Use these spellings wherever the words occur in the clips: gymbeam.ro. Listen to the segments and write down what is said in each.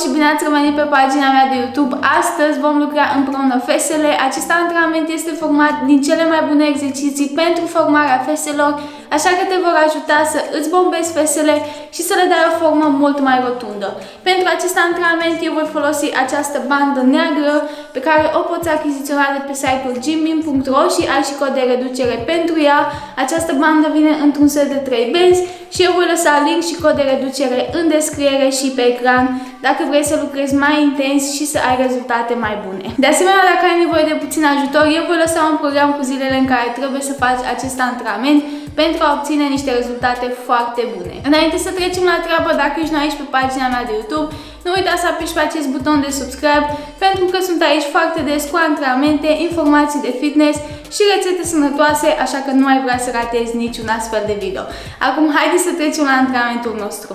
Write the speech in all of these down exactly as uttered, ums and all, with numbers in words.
și bine ați revenit pe pagina mea de YouTube. Astăzi vom lucra împreună fesele. Acest antrenament este format din cele mai bune exerciții pentru formarea feselor, așa că te vor ajuta să îți bombezi fesele și să le dai o formă mult mai rotundă. Pentru acest antrenament eu voi folosi această bandă neagră pe care o poți achiziționa de pe site-ul gymbeam punct ro și ai și cod de reducere pentru ea. Această bandă vine într-un set de trei benzi și eu voi lăsa link și cod de reducere în descriere și pe ecran dacă vrei să lucrezi mai intens și să ai rezultate mai bune. De asemenea, dacă ai nevoie de puțin ajutor, eu voi lăsa un program cu zilele în care trebuie să faci acest antrenament pentru a obține niște rezultate foarte bune. Înainte să trecem la treabă, dacă ești nou aici pe pagina mea de YouTube, nu uita să apeși pe acest buton de subscribe, pentru că sunt aici foarte des cu antrenamente, informații de fitness și rețete sănătoase, așa că nu mai vrea să ratezi niciun astfel de video. Acum, haideți să trecem la antrenamentul nostru.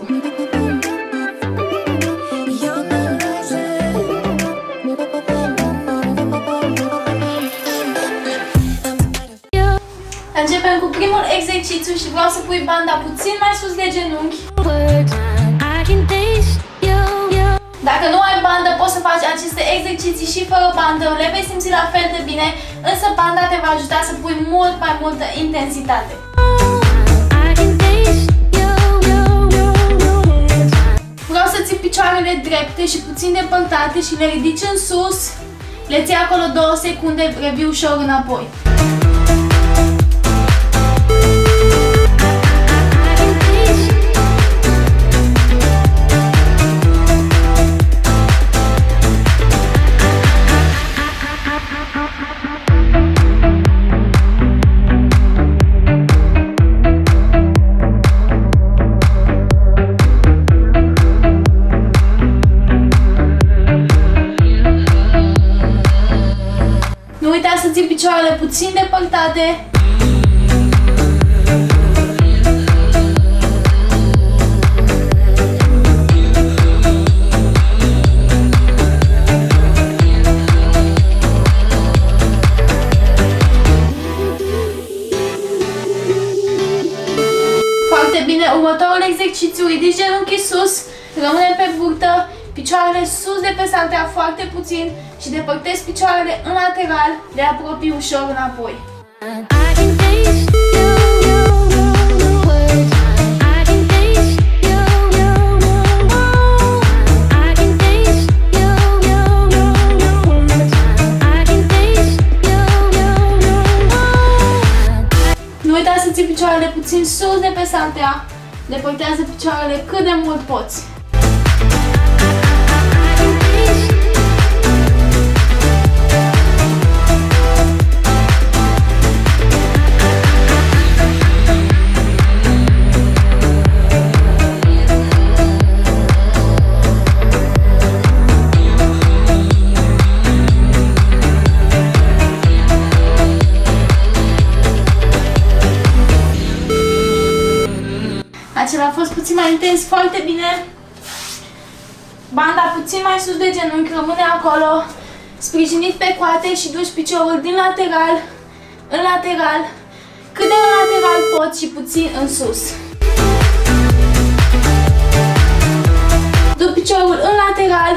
Începem cu primul exercițiu și vreau să pui banda puțin mai sus de genunchi. Dacă nu ai bandă, poți să faci aceste exerciții și fără bandă, le vei simți la fel de bine, însă banda te va ajuta să pui mult mai multă intensitate. Vreau să ții picioarele drepte și puțin depărtate și le ridici în sus, le ții acolo două secunde, revii ușor înapoi. Picioarele puțin depărtate. Foarte bine, următorul exercițiu, ridici genunchii sus, rămâne pe burtă, picioarele sus de pe santea foarte puțin și depărtezi picioarele în lateral, le apropii ușor înapoi. Nu uita să ții picioarele puțin sus de pe santea, depărtează picioarele cât de mult poți. Acela a fost puțin mai intens, foarte bine. Banda puțin mai sus de genunchi, rămâne acolo, sprijinit pe coate și duci piciorul din lateral, în lateral, cât de în lateral poți și puțin în sus. Du piciorul în lateral,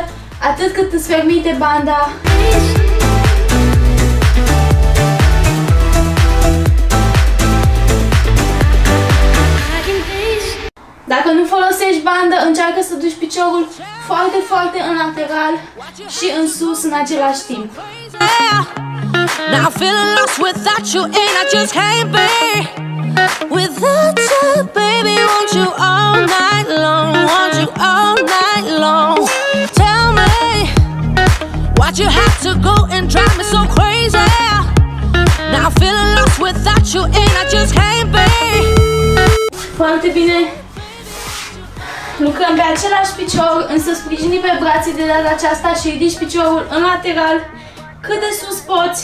atât cât îți permite banda. Dacă nu folosești bandă, încearcă să duci piciorul foarte, foarte în lateral și în sus în același timp. Foarte bine! Lucrăm pe același picior, însă sprijini pe brațe de data aceasta și ridici piciorul în lateral cât de sus poți,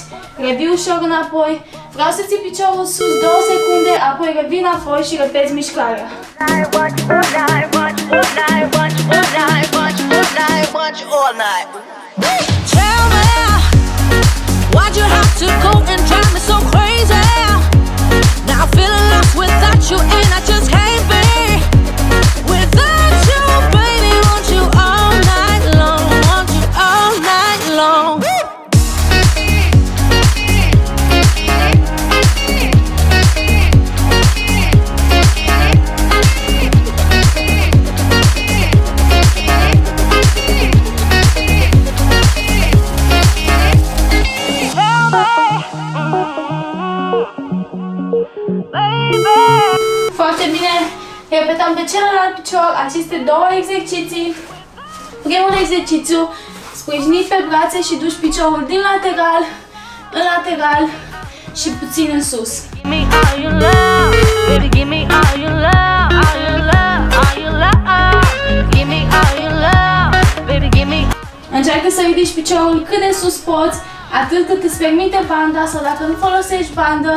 revii ușor înapoi, vreau să ții piciorul sus două secunde, apoi revii înapoi și repezi mișcarea. la picior aceste două exerciții. Primul exercițiu, sprijiniți pe brațe și duci piciorul din lateral în lateral și puțin în sus. Încearcă să ridici piciorul cât de sus poți, atât cât îți permite banda, sau dacă nu folosești bandă,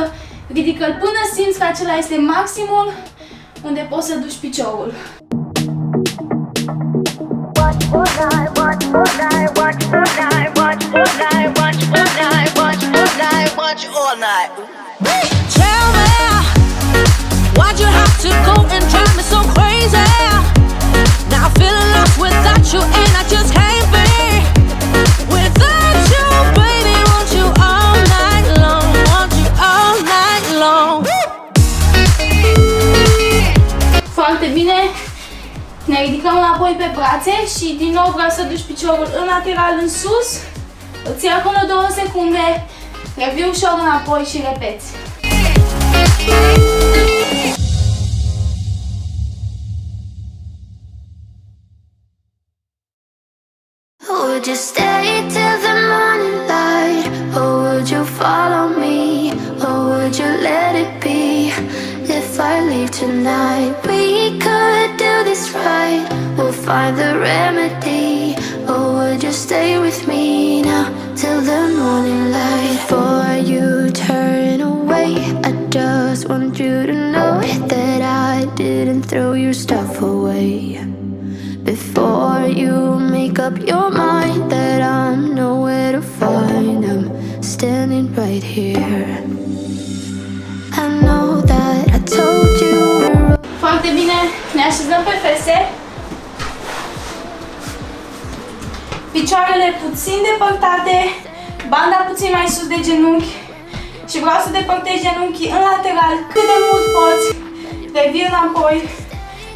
ridică-l până simți că acela este maximul unde poți să duci piciorul. Ne ridicăm înapoi pe brațe și din nou vreau să duci piciorul în lateral, în sus. Îți iei acolo două secunde, revii ușor înapoi și repeți. We'll find the remedy. Oh, would you stay with me now till the morning light? Before you turn away, I just want you to know that I didn't throw your stuff away. Before you make up your mind that I'm nowhere to find, I'm standing right here. I know that I told you. Foarte bine, ne așezăm pe fese. Picioarele puțin depărtate, banda puțin mai sus de genunchi și vreau să depărtezi genunchii în lateral cât de mult poți, revii înapoi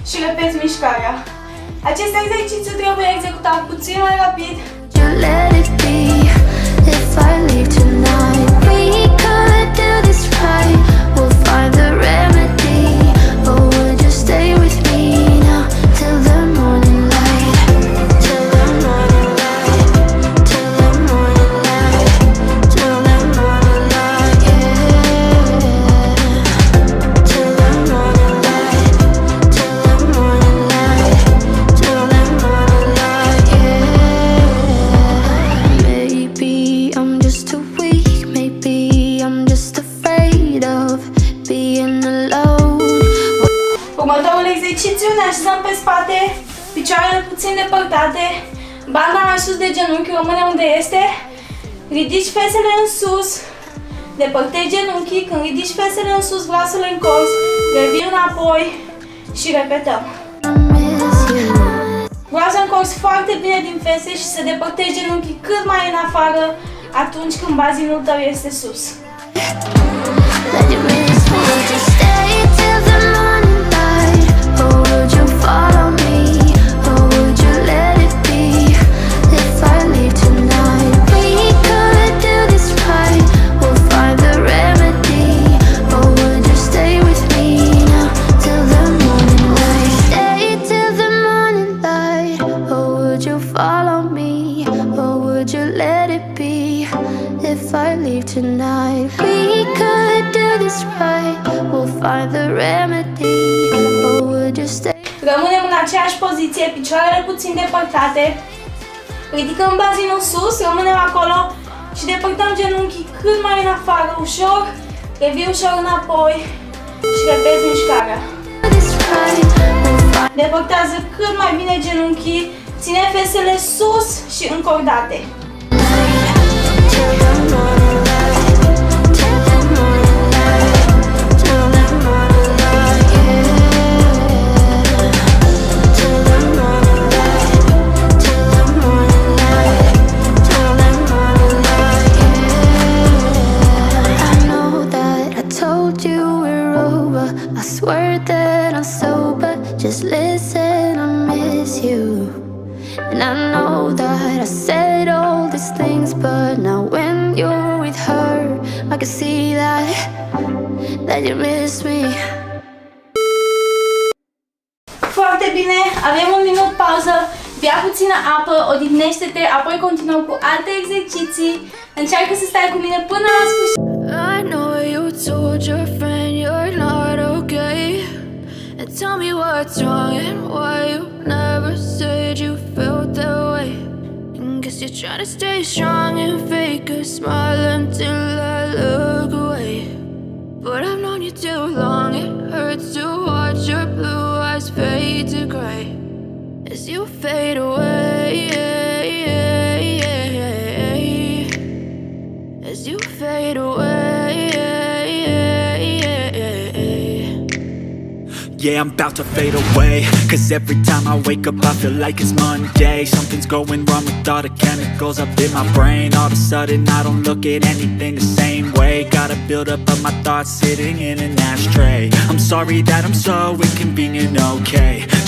și repeți mișcarea. Acest exercițiu trebuie executat puțin mai rapid. Ne așezăm pe spate, picioarele puțin depărtate, banda mai sus de genunchi, rămâne unde este, ridici fesele în sus, depărtezi genunchii, când ridici fesele în sus, brațele în colț, revii înapoi și repetăm. Brațe în colț foarte bine din fese și să depărtezi genunchii cât mai în afară atunci când bazinul tău este sus. If I leave tonight, we could do this right. We'll find the remedy. Or we'll just stay. Rămânem în aceeași poziție, picioarele puțin depărtate. Ridicăm bazinul sus, rămânem acolo și depărtăm genunchii cât mai în afară, ușor. Revii ușor înapoi și repezi mișcarea. Depărtează cât mai bine genunchii, ține fesele sus și încordate. And I know that I said all these things, but now when you're with her, I can see that that you miss me. Foarte bine, avem un minut pauză, bea puțină apă, odihnește-te, apoi continuăm cu alte exerciții. Încearcă să stai cu mine până la sfârșit. I know you told your friend you're not okay. And tell me what's wrong and why you never said you felt that way. And guess you're trying to stay strong and fake a smile until I look away. But I've known you too long, it hurts to watch your blue eyes fade to gray as you fade away, as you fade away. Yeah, I'm about to fade away, cause every time I wake up I feel like it's Monday. Something's going wrong with all the chemicals up in my brain. All of a sudden I don't look at anything the same way. Gotta build up of my thoughts sitting in an ashtray. I'm sorry that I'm so inconvenient, okay.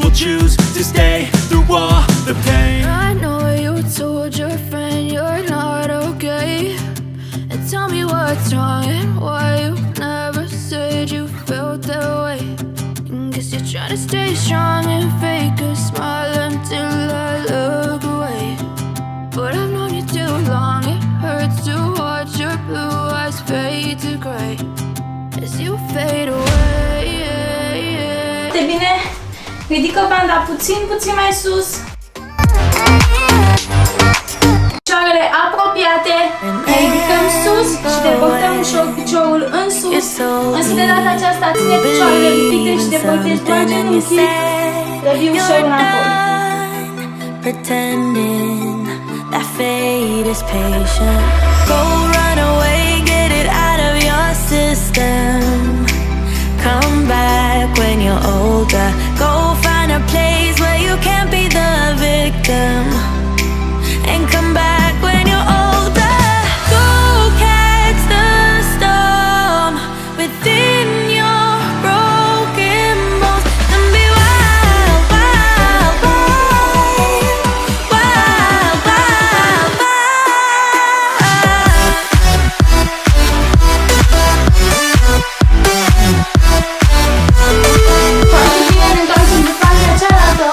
will choose to stay through all the pain. I know you told your friend you're not okay. And tell me what's wrong and why you never said you felt that way. You're trying to stay strong and fake a smile until I look away. But I've known you too long, it hurts to watch your blue eyes fade to grey as you fade away. E bine, ridică banda puțin, puțin mai sus. Picioarele apropiate, ne ridicăm sus și depărtăm ușor piciorul în sus. Însă de data aceasta ține picioarele ridicate și depărtezi doar genunchii. Răvii ușor înapoi. And come back when you're older. Go catch the storm within your broken bones and be wild, wild, wild, wild, wild, wild. Păi, ne întoarcem de partea cealaltă.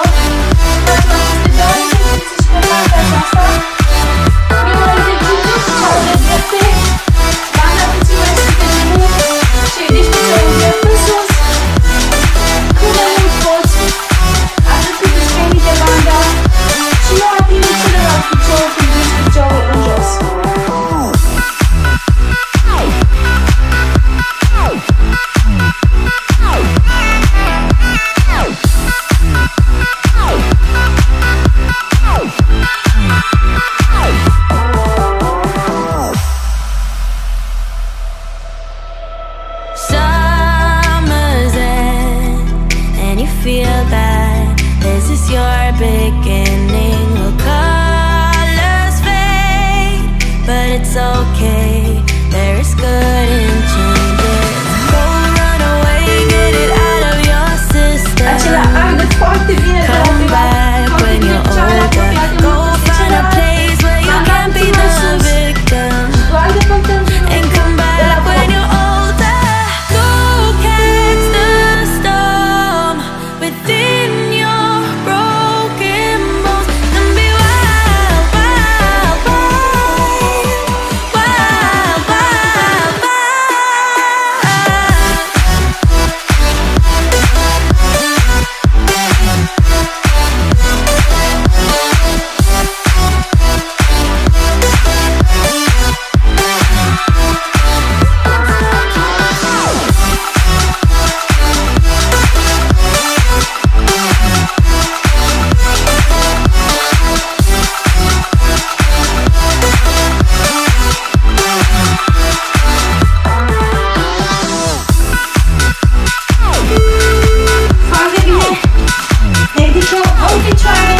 ușor, au picioare.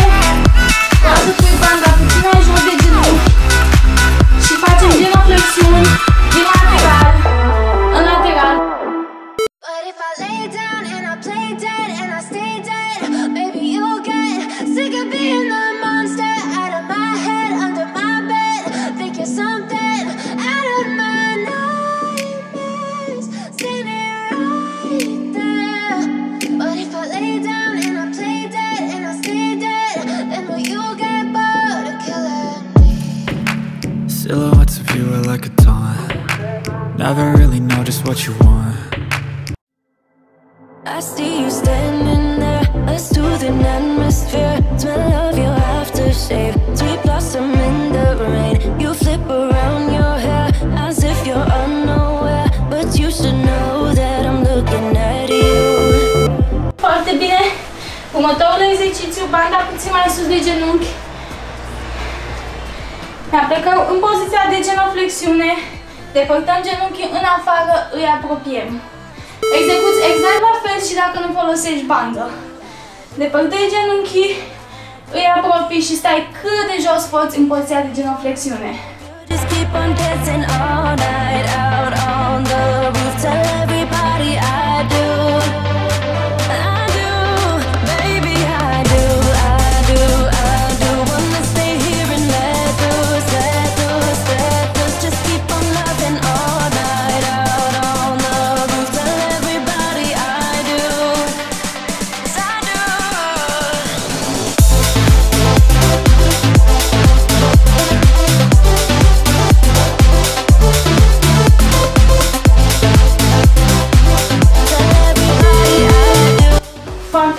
Lasă pui banda puțin mai jos de genunchi. Și facem genul flexiuni din lateral în lateral. Silhouettes of you are like a taunt. Never really know just what you want. I see you standing there, a soothing atmosphere. Smell of your aftershave, sweet blossom in the rain. You flip around your hair as if you're unaware, but you should know that I'm looking at you. Foarte bine. Următorul exercițiu, banda puțin mai sus de genunchi. Ne aplecăm în poziția de genoflexiune, depărtăm genunchii în afară, îi apropiem. Execuți exact la fel și dacă nu folosești bandă. Depărtăi genunchii, îi apropii și stai cât de jos poți în poziția de genoflexiune.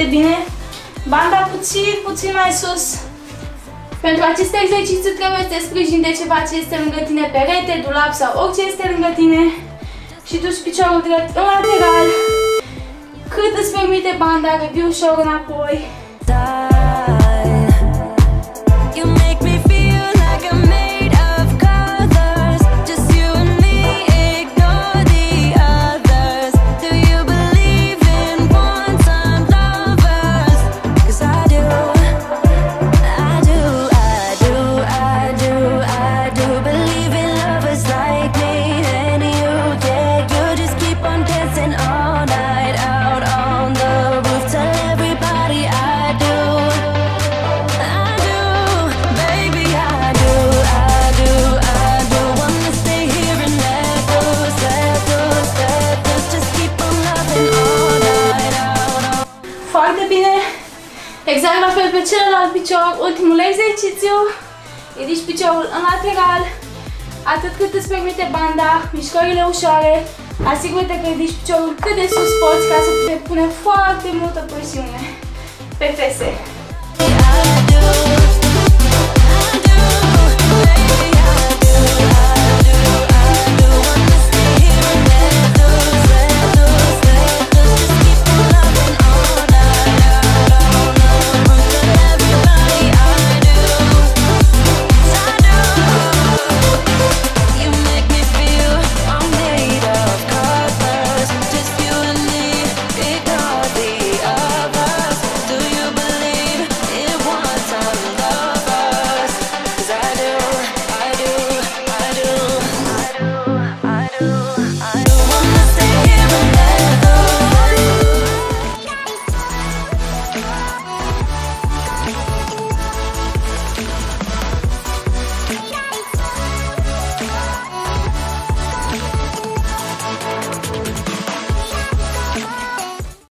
Bine, banda puțin, puțin mai sus. Pentru acest exercițiu trebuie să te sprijini de ceva ce este lângă tine, perete, dulap sau orice este lângă tine și duci piciorul drept în lateral, cât îți permite banda, revii ușor înapoi. Exact la fel pe celălalt picior, ultimul exercițiu, ridici piciorul în lateral, atât cât îți permite banda, mișcările ușoare, asigură-te că ridici piciorul cât de sus poți ca să te pune foarte multă presiune pe fese.